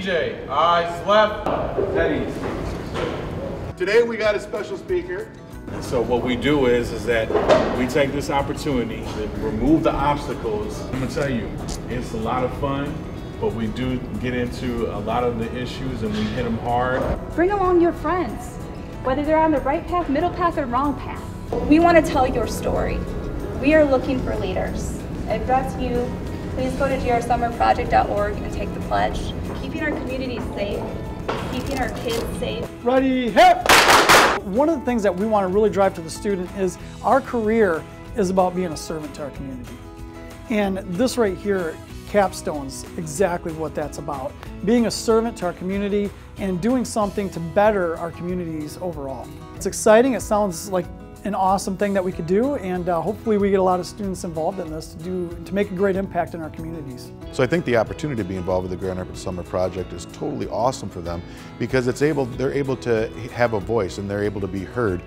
TJ, eyes left, head east. Today we got a special speaker. And so what we do is that we take this opportunity to remove the obstacles. I'm gonna tell you, it's a lot of fun, but we do get into a lot of the issues and we hit them hard. Bring along your friends, whether they're on the right path, middle path, or wrong path. We want to tell your story. We are looking for leaders. If that's you, please go to grsummerproject.org and take the pledge. Keeping our community safe, keeping our kids safe. Ready, hip! One of the things that we want to really drive to the student is our career is about being a servant to our community. And this right here, capstones, exactly what that's about. Being a servant to our community and doing something to better our communities overall. It's exciting, it sounds like an awesome thing that we could do, and hopefully we get a lot of students involved in this to make a great impact in our communities. So I think the opportunity to be involved with the Grand Rapids Summer Project is totally awesome for them because they're able to have a voice and they're able to be heard.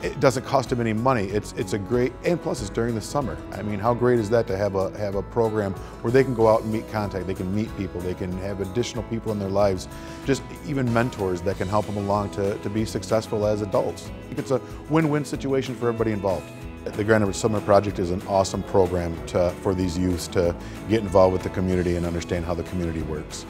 It doesn't cost them any money. It's a great, and plus it's during the summer. I mean, how great is that to have a program where they can go out and meet contact, they can meet people, they can have additional people in their lives, just even mentors that can help them along to be successful as adults. I think it's a win-win situation for everybody involved. The Grand River Summer Project is an awesome program for these youths to get involved with the community and understand how the community works.